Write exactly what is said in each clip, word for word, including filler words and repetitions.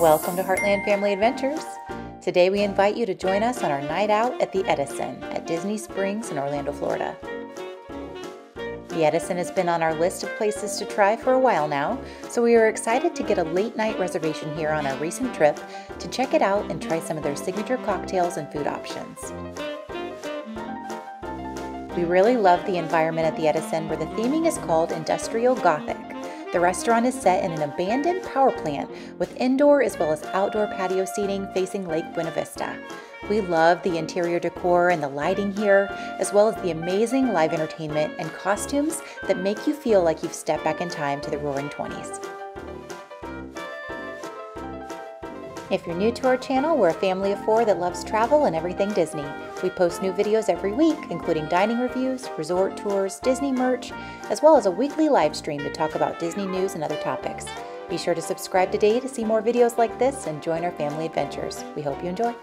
Welcome to Heartland Family Adventures. Today we invite you to join us on our night out at the Edison at Disney Springs in Orlando, Florida. The Edison has been on our list of places to try for a while now, so we were excited to get a late night reservation here on our recent trip to check it out and try some of their signature cocktails and food options. We really love the environment at the Edison, where the theming is called Industrial Gothic. The restaurant is set in an abandoned power plant with indoor as well as outdoor patio seating facing Lake Buena Vista. We love the interior decor and the lighting here, as well as the amazing live entertainment and costumes that make you feel like you've stepped back in time to the Roaring twenties. If you're new to our channel, we're a family of four that loves travel and everything Disney. We post new videos every week, including dining reviews, resort tours, Disney merch, as well as a weekly live stream to talk about Disney news and other topics. Be sure to subscribe today to see more videos like this and join our family adventures. We hope you enjoy.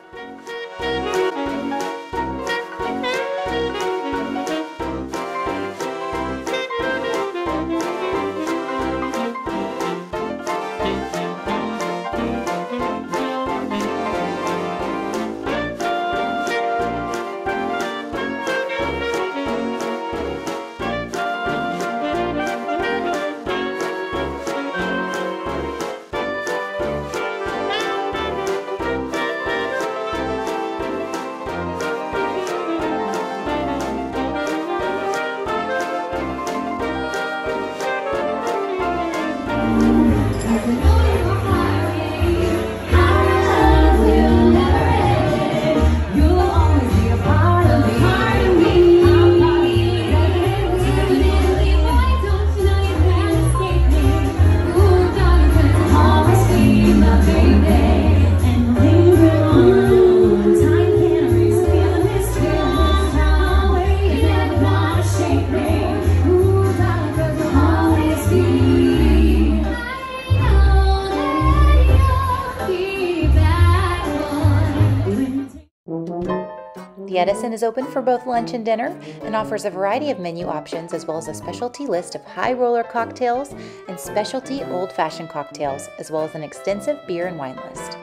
The Edison is open for both lunch and dinner and offers a variety of menu options, as well as a specialty list of high roller cocktails and specialty old-fashioned cocktails, as well as an extensive beer and wine list.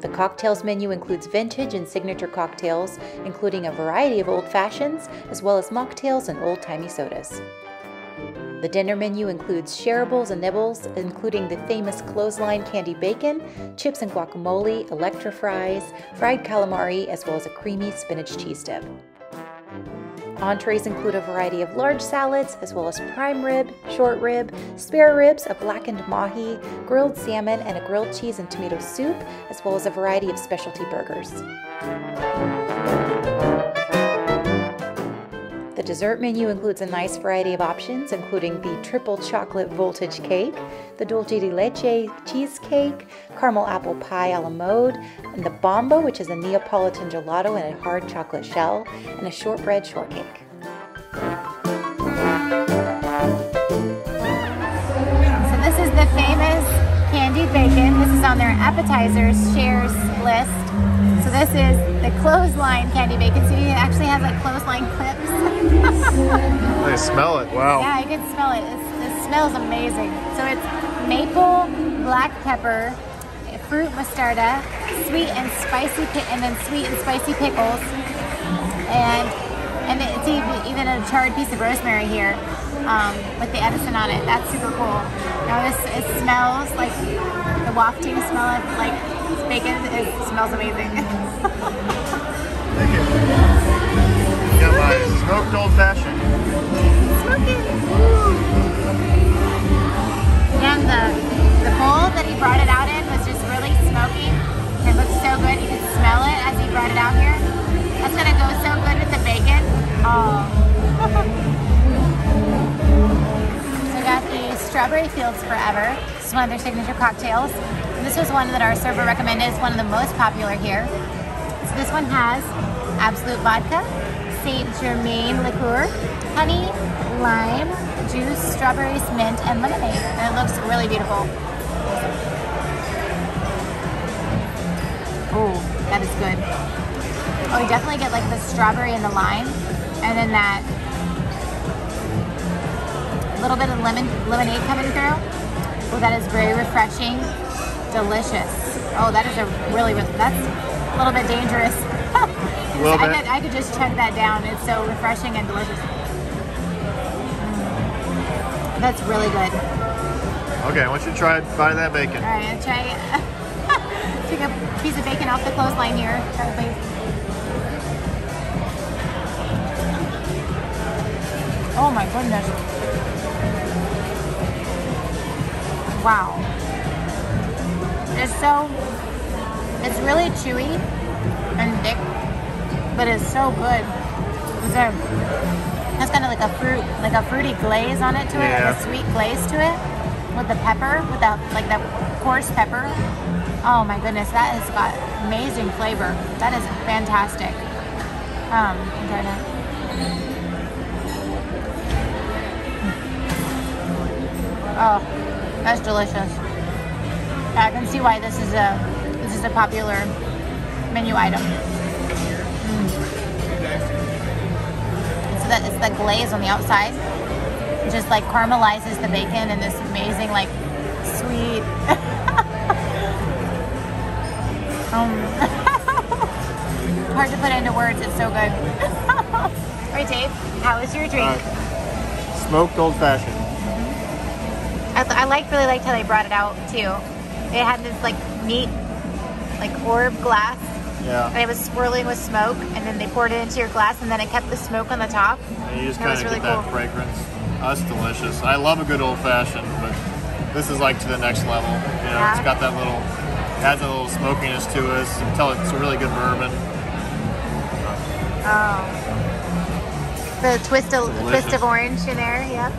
The cocktails menu includes vintage and signature cocktails, including a variety of old-fashions, as well as mocktails and old-timey sodas. The dinner menu includes shareables and nibbles, including the famous clothesline candy bacon, chips and guacamole, electrofries, fried calamari, as well as a creamy spinach cheese dip. Entrees include a variety of large salads, as well as prime rib, short rib, spare ribs, a blackened mahi, grilled salmon, and a grilled cheese and tomato soup, as well as a variety of specialty burgers. The dessert menu includes a nice variety of options, including the triple chocolate voltage cake, the dulce de leche cheesecake, caramel apple pie a la mode, and the bombo, which is a Neapolitan gelato and a hard chocolate shell, and a shortbread shortcake. So this is the famous candied bacon. This is on their appetizers shares list. So this is the clothesline candy bacon. So it actually has like clothesline clips. They smell it, wow. Yeah, I can smell it. It smells amazing. So it's maple, black pepper, fruit mustarda, sweet and spicy, and then sweet and spicy pickles. And, and it's even a charred piece of rosemary here um, with the Edison on it. That's super cool. Now this, it smells like the wafting smell of like bacon. It smells amazing. Smoked old fashioned. Smoking. And the, the bowl that he brought it out in was just really smoky. It looks so good. You can smell it as he brought it out here. That's going to go so good with the bacon. Oh. So we got the Strawberry Fields Forever. This is one of their signature cocktails. And this was one that our server recommended. It's one of the most popular here. So this one has Absolut vodka, Saint Germain liqueur, honey, lime, juice, strawberries, mint, and lemonade. And it looks really beautiful. Oh, that is good. Oh, you definitely get like the strawberry and the lime, and then that little bit of lemon lemonade coming through. Oh, that is very refreshing, delicious. Oh, that is a really, really that's a little bit dangerous. Well, I, could, I could just chug that down. It's so refreshing and delicious. Mm. That's really good. Okay, I want you to try buy that bacon. All right, I'll try take a piece of bacon off the clothesline here. Try the bacon. Oh my goodness! Wow, it's so it's really chewy and thick. But it's so good. It's a, that's kind of like a fruit, like a fruity glaze on it to it, yeah. Like a sweet glaze to it, with the pepper, with that like that coarse pepper. Oh my goodness, that has got amazing flavor. That is fantastic. Um, I'm trying to. Oh, that's delicious. Yeah, I can see why this is a this is a popular menu item. That it's the glaze on the outside. It just like caramelizes the bacon in this amazing like sweet um, hard to put into words, it's so good. Alright Dave, how was your drink? Uh, smoked old fashioned. Mm-hmm. I, th I like really liked how they brought it out too. It had this like neat like orb glass. Yeah. And it was swirling with smoke, and then they poured it into your glass, and then it kept the smoke on the top. And you just kind of get that fragrance. That's delicious. I love a good old-fashioned, but this is like to the next level. You know, yeah. It's got that little, it has a little smokiness to it. You can tell it's a really good bourbon. Oh. The twist of, twist of orange in there, yeah.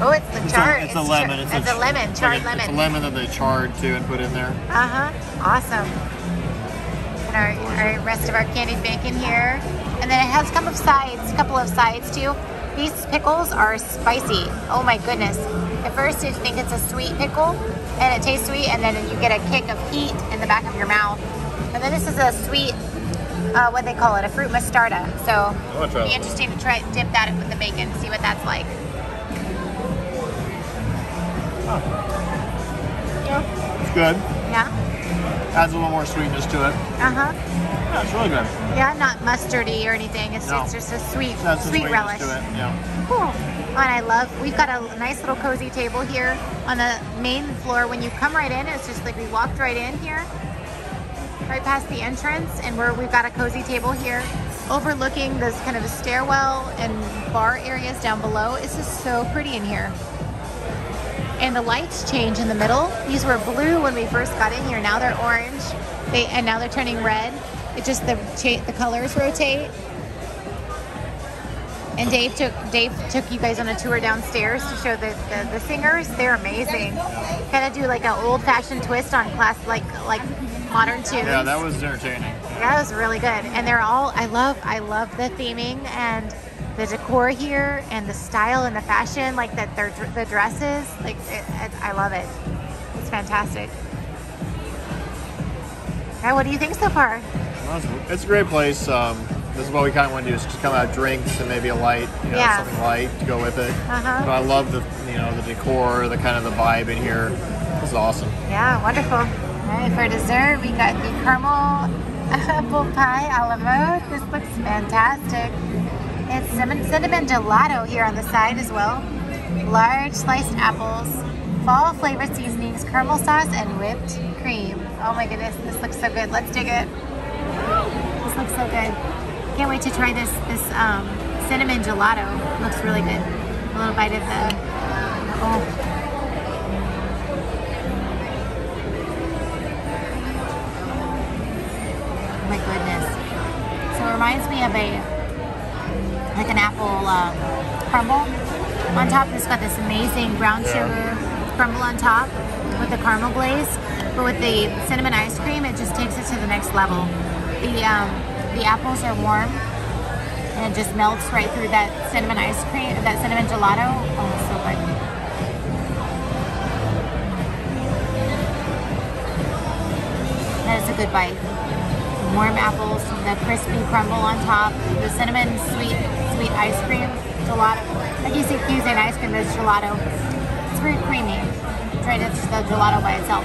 Oh, it's the charred. It's, it's, it's a lemon. It's, it's a, a lemon, charred like lemon. It's a lemon that they charred, too, and put in there. Uh-huh. Awesome. Our, our rest of our candied bacon here, and then it has a couple of sides, a couple of sides too. These pickles are spicy. Oh my goodness! At first you think it's a sweet pickle, and it tastes sweet, and then you get a kick of heat in the back of your mouth. And then this is a sweet, uh, what they call it, a fruit mostarda. So it'll be interesting to try dip that with the bacon, see what that's like. Huh. Yeah, it's good. Yeah. Adds a little more sweetness to it. Uh-huh. Yeah, it's really good. Yeah, not mustardy or anything. It's, no. It's just a sweet, that's sweet the relish. To it. Yeah. Cool. Oh, and I love, we've got a nice little cozy table here on the main floor. When you come right in, it's just like we walked right in here, right past the entrance, and we're, we've got a cozy table here overlooking this kind of a stairwell and bar areas down below. It's just so pretty in here. And the lights change in the middle. These were blue when we first got in here. Now they're orange, they and now they're turning red. It just the the colors rotate. And Dave took Dave took you guys on a tour downstairs to show the the, the singers. They're amazing. Kind of do like an old-fashioned twist on class, like like modern tunes. Yeah, that was entertaining. That was really good. And they're all I love. I love the theming and the decor here and the style and the fashion, like that their the dresses, like it, it, I love it. It's fantastic. Now, what do you think so far? It's a great place. Um, this is what we kind of want to do: is just come out, drinks, and maybe a light, you know, yeah. something light to go with it. Uh-huh. But I love the you know the decor, the kind of the vibe in here. It's awesome. Yeah, wonderful. All right, for dessert, we got the caramel apple pie a la mode. This looks fantastic. It's cinnamon gelato here on the side as well. Large sliced apples, fall flavor seasonings, caramel sauce, and whipped cream. Oh my goodness, this looks so good. Let's dig it. This looks so good. Can't wait to try this this um, cinnamon gelato. Looks really good. A little bite of the, oh. Oh my goodness. So it reminds me of a like an apple um, crumble on top. It's got this amazing brown sugar crumble on top with the caramel glaze, but with the cinnamon ice cream, it just takes it to the next level. The um, the apples are warm, and it just melts right through that cinnamon ice cream, that cinnamon gelato. Oh, it's so good. That is a good bite. Warm apples, the crispy crumble on top, the cinnamon sweet. Sweet ice cream, gelato. Like you see, Q's and ice cream is gelato. It's very creamy. Try the gelato by itself.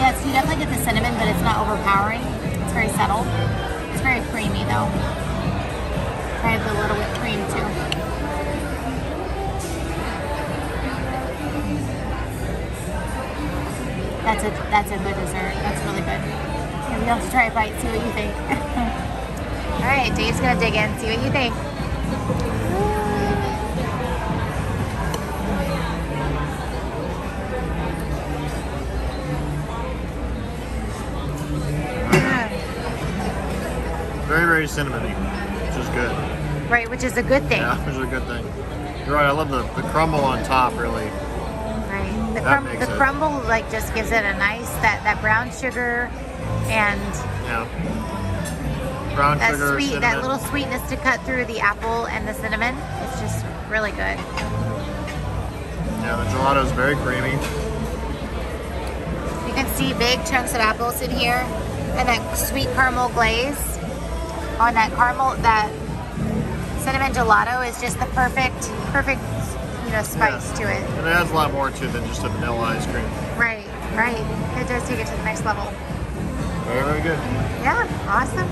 Yes, you definitely get the cinnamon, but it's not overpowering. It's very subtle. It's very creamy though. Try the little whipped cream too. That's a that's a good dessert. That's really good. Maybe I'll try a bite, see what you think. All right, Dave's gonna dig in, see what you think. Very, very cinnamony, which is good. Right, which is a good thing. Yeah, which is a good thing. You're right, I love the, the crumble on top, really. Right. The, crum the crumble, like, just gives it a nice, that, that brown sugar and... Yeah. Brown that sugar, sweet, that little sweetness to cut through the apple and the cinnamon. It's just really good. Yeah, the gelato is very creamy. You can see big chunks of apples in here and that sweet caramel glaze. On that caramel, that cinnamon gelato is just the perfect, perfect, you know, spice yeah. to it. And it adds a lot more to it than just a vanilla ice cream. Right, right. It does take it to the next level. Very, very good. Yeah, awesome.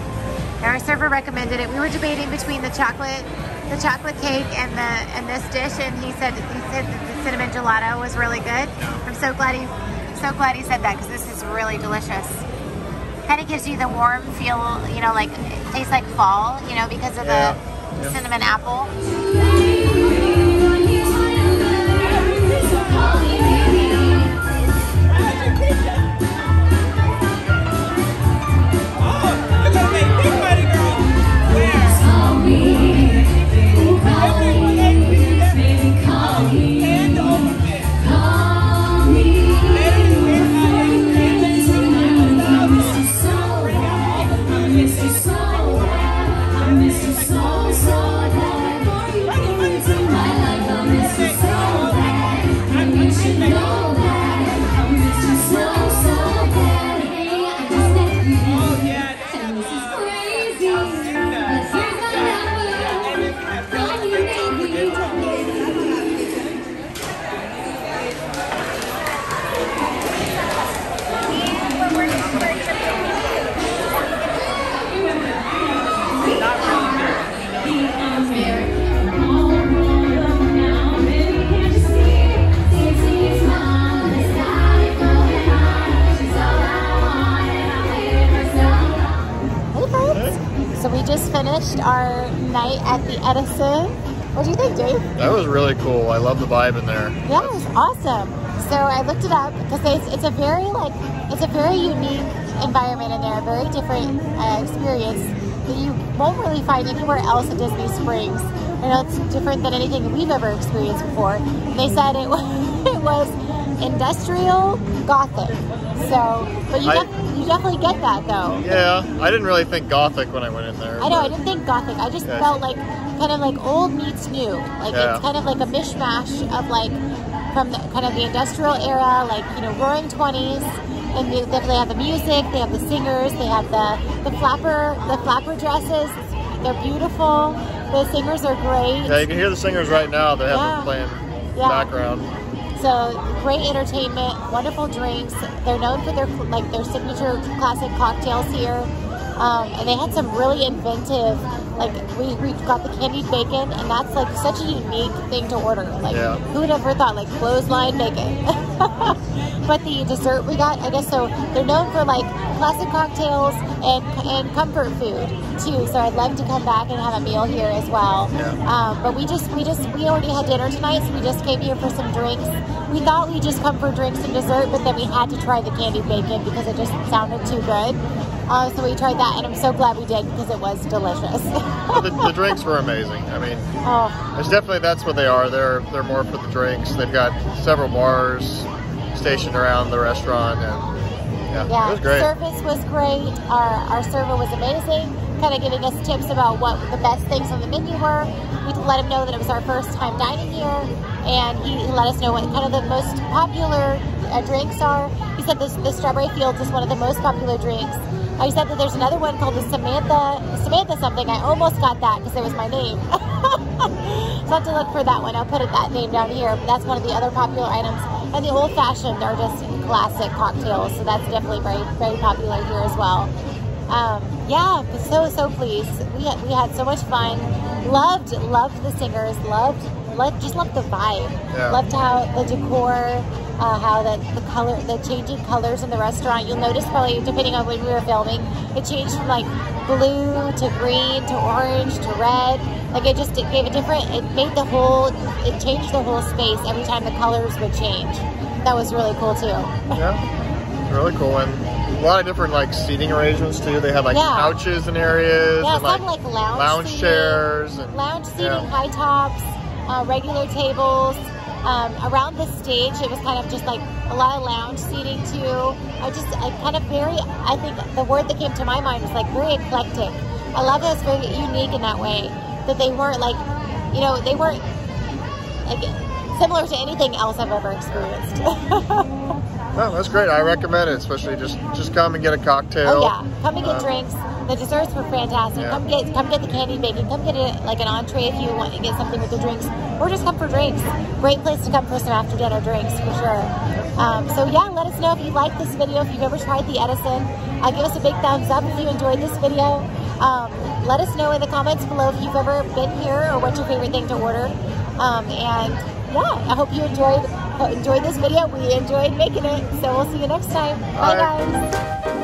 And our server recommended it. We were debating between the chocolate, the chocolate cake, and the and this dish, and he said he said that the cinnamon gelato was really good. Yeah. I'm so glad he, so glad he said that because this is really delicious. Kind of gives you the warm feel, you know, like it tastes like fall, you know, because of yeah. the yeah. cinnamon apple. Our night at the Edison. What do you think, Dave? That was really cool. I love the vibe in there. Yeah, it was awesome. So I looked it up because it's, it's a very like it's a very unique environment in there. A very different uh, experience that you won't really find anywhere else at Disney Springs. I know it's different than anything we've ever experienced before. They said it was it was Industrial Gothic. So, but you. I You definitely get that though. Yeah, I didn't really think Gothic when I went in there. I know, I didn't think Gothic. I just yeah. felt like kind of like old meets new. Like yeah. it's kind of like a mishmash of like from the, kind of the industrial era, like, you know, Roaring twenties. And they, they have the music, they have the singers, they have the, the flapper, the flapper dresses. They're beautiful. The singers are great. Yeah, you can hear the singers right now. They have yeah. them playing in the yeah. background. So great entertainment, wonderful drinks. They're known for their like their signature classic cocktails here, um, and they had some really inventive. Like we, we got the candied bacon, and that's like such a unique thing to order. Like yeah. who would have ever thought like clothesline bacon? But the dessert we got, I guess so. They're known for like classic cocktails and and comfort food too. So I'd love to come back and have a meal here as well. Yeah. Um, but we just we just we already had dinner tonight, so we just came here for some drinks. We thought we'd just come for drinks and dessert, but then we had to try the candied bacon because it just sounded too good. Uh, so we tried that, and I'm so glad we did because it was delicious. Well, the, the drinks were amazing. I mean, oh. it's definitely that's what they are. They're they're more for the drinks. They've got several bars stationed around the restaurant, and yeah, yeah. it was great. Service was great. Our our server was amazing, kind of giving us tips about what the best things on the menu were. We let him know that it was our first time dining here, and he let us know what kind of the most popular uh, drinks are. He said this the strawberry fields is one of the most popular drinks. I said that there's another one called the Samantha, Samantha something. I almost got that because it was my name. So I have to look for that one. I'll put it, that name down here. But that's one of the other popular items. And the old fashioned are just classic cocktails. So that's definitely very, very popular here as well. Um, yeah, so, so pleased. We had, we had so much fun. Loved, loved the singers. Loved, loved just loved the vibe. Yeah. Loved how the decor. Uh, how the, the color, the changing colors in the restaurant. You'll notice probably depending on when we were filming, it changed from like blue to green to orange to red. Like it just it gave a different, it made the whole, it changed the whole space every time the colors would change. That was really cool too. Yeah, really cool. And a lot of different like seating arrangements too. They had like yeah. couches and areas. Yeah, and, like, like lounge, lounge seating, chairs. And, lounge seating, yeah. high tops, uh, regular tables. Um, around the stage, it was kind of just like a lot of lounge seating too. I just, I kind of very, I think the word that came to my mind was like very eclectic. I love that it's very unique in that way. That they weren't like, you know, they weren't like similar to anything else I've ever experienced. No, that's great. I recommend it, especially just, just come and get a cocktail. Oh yeah, come and get um, drinks. The desserts were fantastic. Yeah. Come get come get the candy baking. Come get a, like an entree if you want to get something with the drinks. Or just come for drinks. Great place to come for some after dinner drinks for sure. Um, so yeah, let us know if you like this video. If you've ever tried the Edison, uh, give us a big thumbs up if you enjoyed this video. Um, let us know in the comments below if you've ever been here or what's your favorite thing to order. Um, and yeah, I hope you enjoyed, enjoyed this video. We enjoyed making it. So we'll see you next time. Bye, Bye. guys.